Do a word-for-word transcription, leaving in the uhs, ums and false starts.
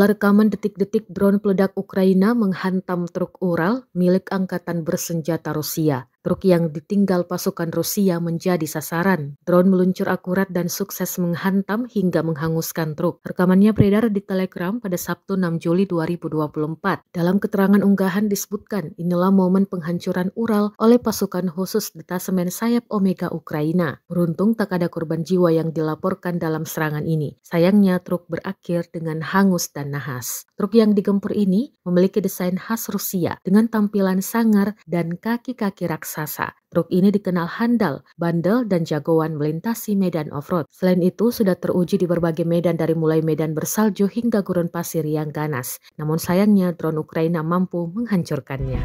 Inilah rekaman detik-detik drone peledak Ukraina menghantam truk Ural milik angkatan bersenjata Rusia. Truk yang ditinggal pasukan Rusia menjadi sasaran. Drone meluncur akurat dan sukses menghantam hingga menghanguskan truk. Rekamannya beredar di Telegram pada Sabtu enam Juli dua ribu dua puluh empat. Dalam keterangan unggahan disebutkan, inilah momen penghancuran Ural oleh pasukan khusus detasemen Sayap Omega Ukraina. Beruntung tak ada korban jiwa yang dilaporkan dalam serangan ini. Sayangnya truk berakhir dengan hangus dan nahas. Truk yang digempur ini memiliki desain khas Rusia dengan tampilan sangar dan kaki-kaki raksasa. Truk ini dikenal handal, bandel, dan jagoan melintasi medan off-road. Selain itu, sudah teruji di berbagai medan dari mulai medan bersalju hingga gurun pasir yang ganas. Namun sayangnya, drone Ukraina mampu menghancurkannya.